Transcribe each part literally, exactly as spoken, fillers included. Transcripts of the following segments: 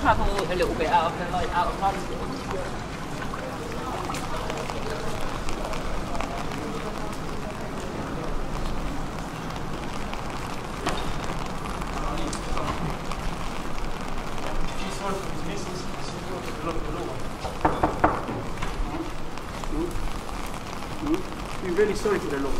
travel a little bit out of, like, out of London. Mm-hmm. You're really sorry for the law.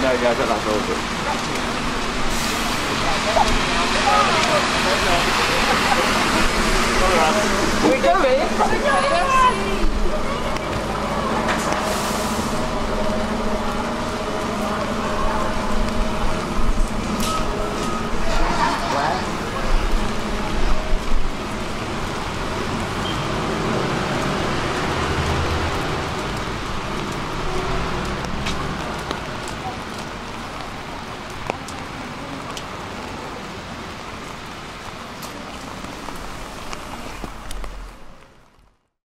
No, yeah, I don't like all of it. All right. We're going.